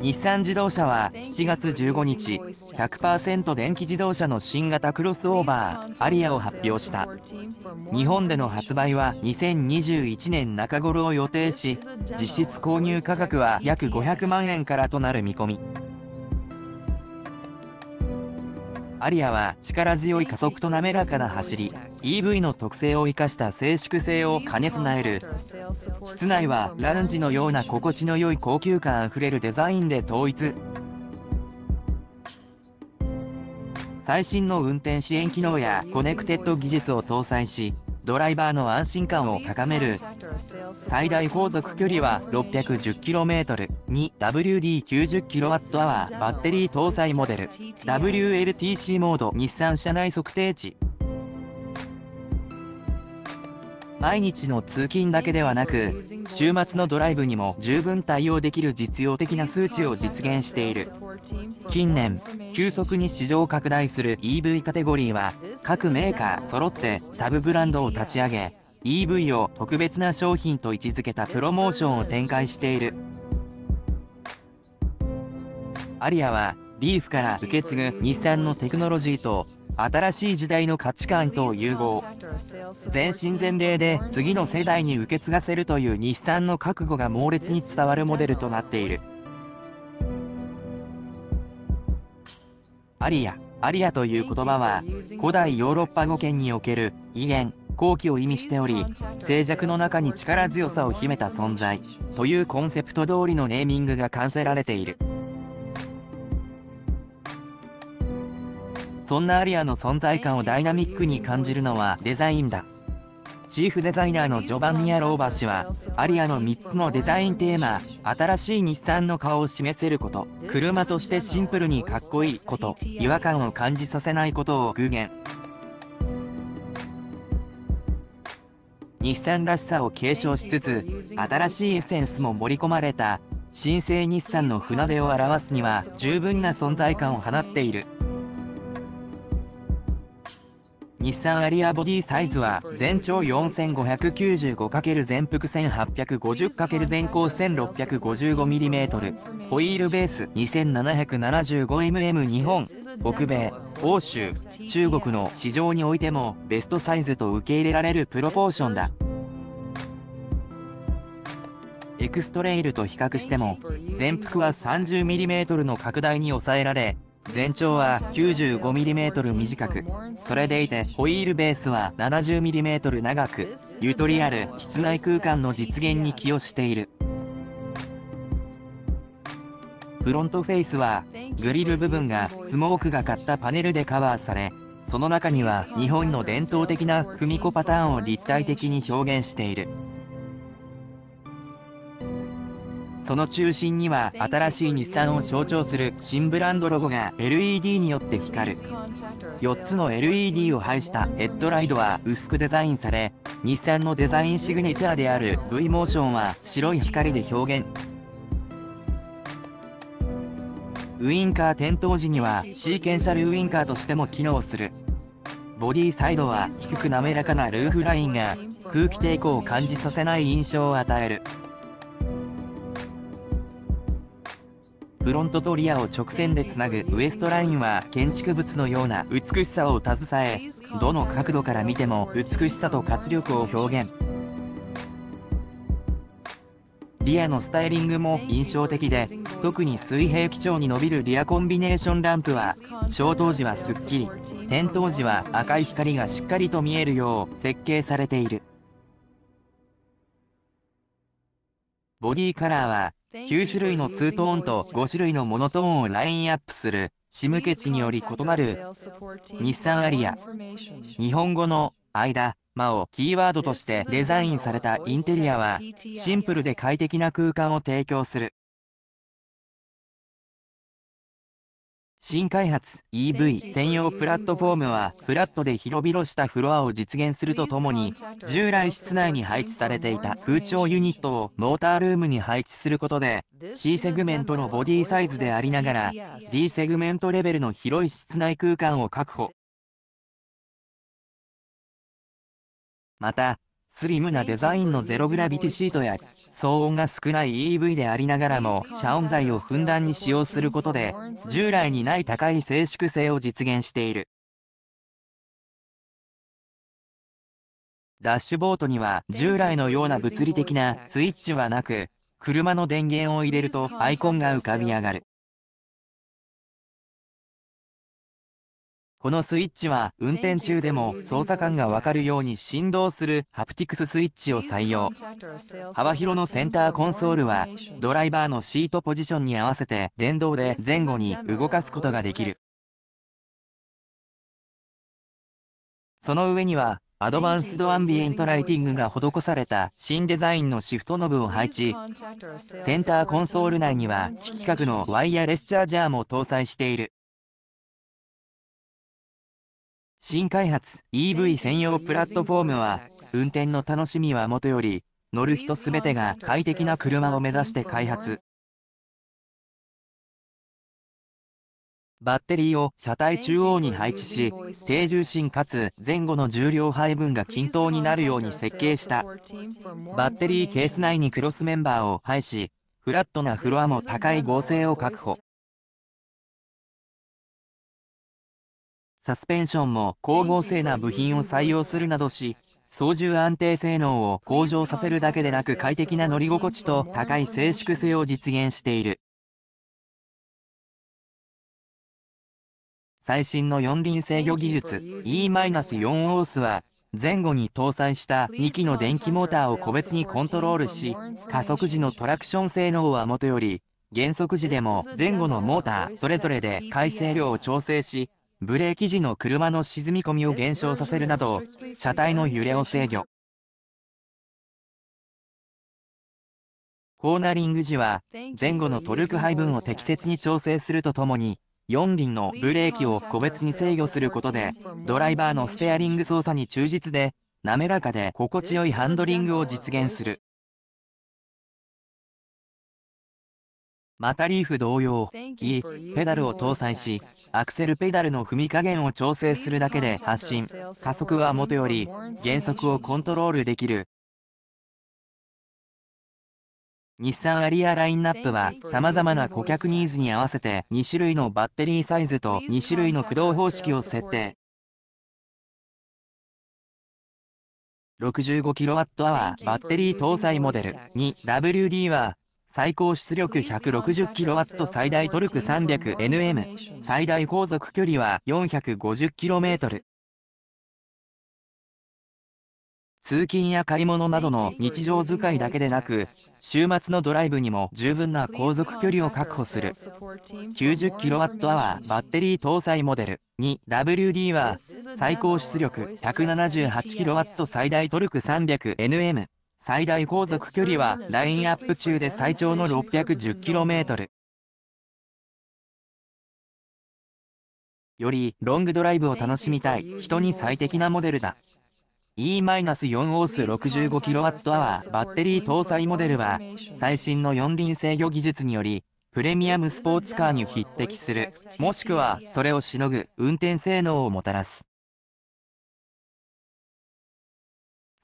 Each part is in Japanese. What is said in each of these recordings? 日産自動車は7月15日、100% 電気自動車の新型クロスオーバー、アリアを発表した。日本での発売は2021年中頃を予定し、実質購入価格は約500万円からとなる見込み。アリアは力強い加速と滑らかな走り、EV の特性を生かした静粛性を兼ね備える。室内はラウンジのような心地の良い高級感あふれるデザインで統一。最新の運転支援機能やコネクテッド技術を搭載し、ドライバーの安心感を高める。最大航続距離は 610km に WD90kWh バッテリー搭載モデル WLTC モード日産車内測定値。毎日の通勤だけではなく、週末のドライブにも十分対応できる実用的な数値を実現している。近年、急速に市場拡大する EV カテゴリーは、各メーカー揃ってタブブランドを立ち上げ、EV を特別な商品と位置づけたプロモーションを展開している。アリアは、リーフから受け継ぐ日産のテクノロジーと、新しい時代の価値観と融合、全身全霊で次の世代に受け継がせるという日産の覚悟が猛烈に伝わるモデルとなっている。アリアという言葉は古代ヨーロッパ語圏における威厳、好機を意味しており、静寂の中に力強さを秘めた存在というコンセプト通りのネーミングが冠せられている。そんなアリアの存在感をダイナミックに感じるのはデザインだ。チーフデザイナーのジョバンニ・アローバ氏は、アリアの3つのデザインテーマ、新しい日産の顔を示せること、車としてシンプルにかっこいいこと、違和感を感じさせないことを具現。日産らしさを継承しつつ、新しいエッセンスも盛り込まれた、新生日産の船出を表すには十分な存在感を放っている。日産アリアボディサイズは全長 4595× 全幅 1850× 全高 1655mm、 ホイールベース 2775mm。 日本、北米、欧州、中国の市場においてもベストサイズと受け入れられるプロポーションだ。エクストレイルと比較しても全幅は 30mm の拡大に抑えられ、全長は 95mm 短く、それでいてホイールベースは 70mm 長く、ゆとりある室内空間の実現に寄与している。フロントフェイスはグリル部分がスモークがかったパネルでカバーされ、その中には日本の伝統的な組子パターンを立体的に表現している。その中心には新しい日産を象徴する新ブランドロゴが LED によって光る。4つの LED を配したヘッドライトは薄くデザインされ、日産のデザインシグネチャーである V モーションは白い光で表現。ウインカー点灯時にはシーケンシャルウインカーとしても機能する。ボディサイドは低く滑らかなルーフラインが空気抵抗を感じさせない印象を与える。フロントとリアを直線でつなぐウエストラインは建築物のような美しさを携え、どの角度から見ても美しさと活力を表現。リアのスタイリングも印象的で、特に水平基調に伸びるリアコンビネーションランプは消灯時はすっきり、点灯時は赤い光がしっかりと見えるよう設計されている。ボディカラーは9種類のツートーンと5種類のモノトーンをラインアップする仕向け値により異なる。日産アリア、日本語の間、間をキーワードとしてデザインされたインテリアはシンプルで快適な空間を提供する。新開発 EV 専用プラットフォームはフラットで広々したフロアを実現するとともに、従来室内に配置されていた空調ユニットをモータールームに配置することで、 C セグメントのボディサイズでありながら D セグメントレベルの広い室内空間を確保。またスリムなデザインのゼログラビティシートや騒音が少ない EV でありながらも遮音材をふんだんに使用することで従来にない高い静粛性を実現している。ダッシュボードには従来のような物理的なスイッチはなく、車の電源を入れるとアイコンが浮かび上がる。このスイッチは運転中でも操作感がわかるように振動するハプティクススイッチを採用。幅広のセンターコンソールはドライバーのシートポジションに合わせて電動で前後に動かすことができる。その上にはアドバンスドアンビエントライティングが施された新デザインのシフトノブを配置。センターコンソール内には機器核のワイヤレスチャージャーも搭載している。新開発 EV 専用プラットフォームは、運転の楽しみはもとより、乗る人すべてが快適な車を目指して開発。バッテリーを車体中央に配置し、低重心かつ前後の重量配分が均等になるように設計した。バッテリーケース内にクロスメンバーを配し、フラットなフロアも高い剛性を確保。サスペンションも高剛性な部品を採用するなどし、操縦安定性能を向上させるだけでなく快適な乗り心地と高い静粛性を実現している。最新の四輪制御技術 E-4ORCE は、前後に搭載した2基の電気モーターを個別にコントロールし、加速時のトラクション性能はもとより、減速時でも前後のモーターそれぞれで回生量を調整し、ブレーキ時の車の沈み込みを減少させるなど、車体の揺れを制御。コーナリング時は、前後のトルク配分を適切に調整するとともに、4輪のブレーキを個別に制御することで、ドライバーのステアリング操作に忠実で、滑らかで心地よいハンドリングを実現する。またリーフ同様、E ペダルを搭載し、アクセルペダルの踏み加減を調整するだけで発進、加速はもとより、減速をコントロールできる。日産アリアラインナップは、様々な顧客ニーズに合わせて2種類のバッテリーサイズと2種類の駆動方式を設定。65kWh バッテリー搭載モデル 2WD は、最高出力 160kW 最大トルク 300Nm、最大航続距離は 450km。通勤や買い物などの日常使いだけでなく、週末のドライブにも十分な航続距離を確保する。90kWh バッテリー搭載モデル 2WD は、最高出力 178kW 最大トルク 300Nm。最大航続距離はラインアップ中で最長の 610km。よりロングドライブを楽しみたい人に最適なモデルだ。E-4ORCE 65kWh バッテリー搭載モデルは、最新の四輪制御技術により、プレミアムスポーツカーに匹敵する、もしくはそれをしのぐ運転性能をもたらす。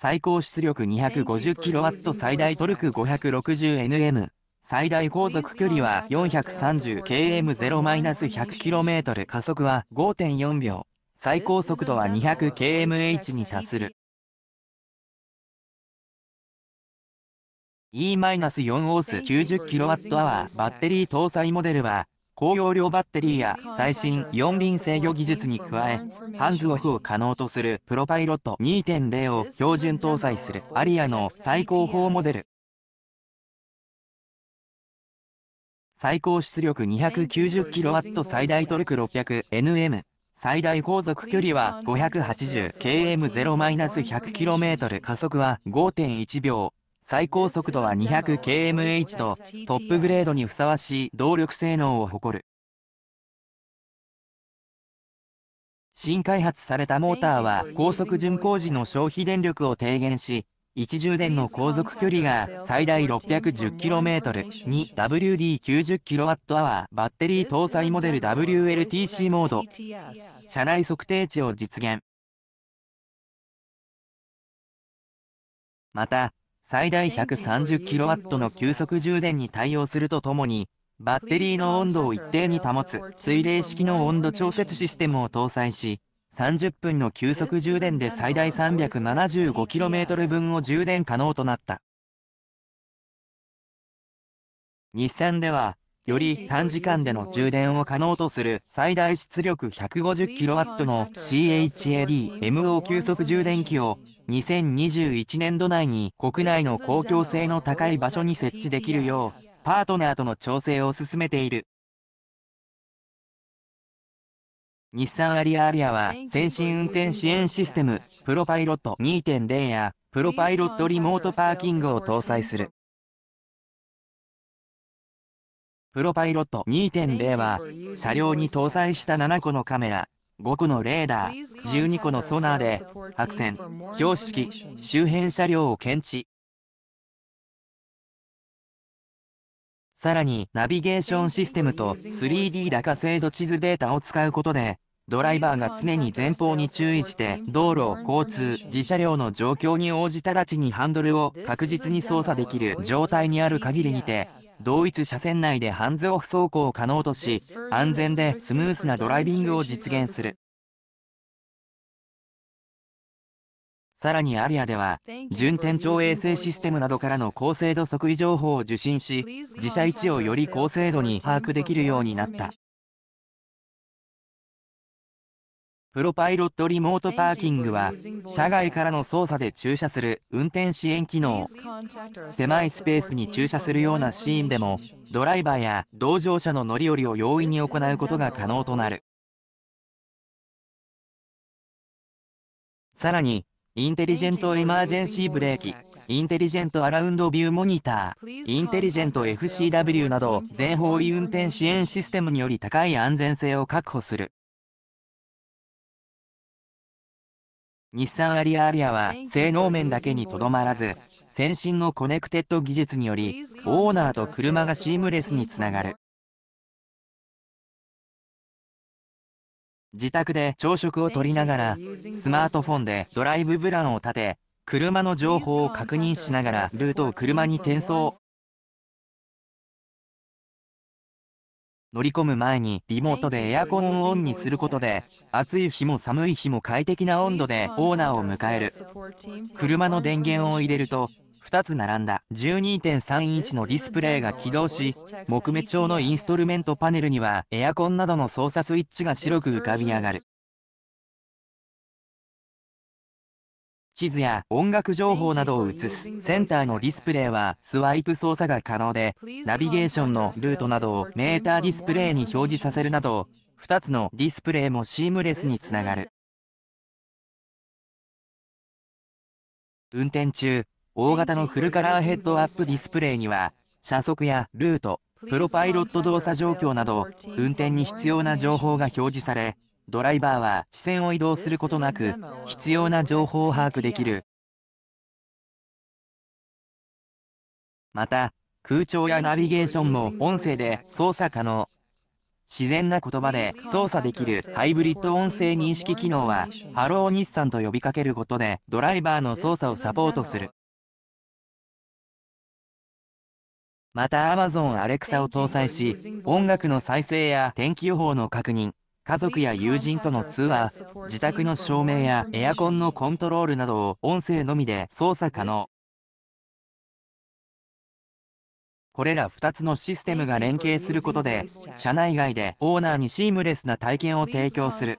最高出力 250kW 最大トルク 560Nm、最大航続距離は 430km0-100km、加速は 5.4 秒、最高速度は 200km/h に達する。E-4ORCE 90kWh バッテリー搭載モデルは、高容量バッテリーや最新4輪制御技術に加え、ハンズオフを可能とするプロパイロット 2.0 を標準搭載するアリアの最高峰モデル。最高出力 290kW 最大トルク 600Nm、最大航続距離は 580km0-100km、加速は 5.1 秒。最高速度は 200km/h と、トップグレードにふさわしい動力性能を誇る。新開発されたモーターは高速巡航時の消費電力を低減し、1充電の航続距離が最大 610km、2WD90kWh バッテリー搭載モデル WLTC モード、車内測定値を実現。また、最大 130kW の急速充電に対応するとともに、バッテリーの温度を一定に保つ水冷式の温度調節システムを搭載し、30分の急速充電で最大 375km 分を充電可能となった。日産では、より短時間での充電を可能とする最大出力 150kW の CHADMO 急速充電器を2021年度内に国内の公共性の高い場所に設置できるようパートナーとの調整を進めている。日産アリアーリアは先進運転支援システムプロパイロット 2.0 やプロパイロットリモートパーキングを搭載する。プロパイロット 2.0 は、車両に搭載した7個のカメラ、5個のレーダー、12個のソナーで、白線、標識、周辺車両を検知。さらに、ナビゲーションシステムと 3D 高精度地図データを使うことで、ドライバーが常に前方に注意して、道路、交通、自車両の状況に応じ直ちにハンドルを確実に操作できる状態にある限りにて、同一車線内でハンズオフ走行を可能とし、安全でスムースなドライビングを実現する。さらにアリアでは、準天頂衛星システムなどからの高精度測位情報を受信し、自車位置をより高精度に把握できるようになった。プロパイロットリモートパーキングは、車外からの操作で駐車する運転支援機能。狭いスペースに駐車するようなシーンでも、ドライバーや同乗者の乗り降りを容易に行うことが可能となる。さらに、インテリジェントエマージェンシーブレーキ、インテリジェントアラウンドビューモニター、インテリジェント FCW など、全方位運転支援システムにより高い安全性を確保する。日産アリアーリアは性能面だけにとどまらず、先進のコネクテッド技術により、オーナーと車がシームレスにつながる。自宅で朝食をとりながら、スマートフォンでドライブプランを立て、車の情報を確認しながらルートを車に転送。乗り込む前にリモートでエアコンをオンにすることで、暑い日も寒い日も快適な温度でオーナーを迎える。車の電源を入れると、2つ並んだ 12.3 インチのディスプレイが起動し、木目調のインストルメントパネルにはエアコンなどの操作スイッチが白く浮かび上がる。地図や音楽情報などを映すセンターのディスプレイはスワイプ操作が可能で、ナビゲーションのルートなどをメーターディスプレイに表示させるなど、2つのディスプレイもシームレスにつながる。運転中、大型のフルカラーヘッドアップディスプレイには、車速やルート、プロパイロット動作状況など、運転に必要な情報が表示され、ドライバーは視線を移動することなく、必要な情報を把握できる。また、空調やナビゲーションも音声で操作可能。自然な言葉で操作できるハイブリッド音声認識機能は、ハロー日産と呼びかけることで、ドライバーの操作をサポートする。また、Amazon Alexa を搭載し、音楽の再生や天気予報の確認。家族や友人との通話、自宅の照明やエアコンのコントロールなどを音声のみで操作可能。これら2つのシステムが連携することで、車内外でオーナーにシームレスな体験を提供する。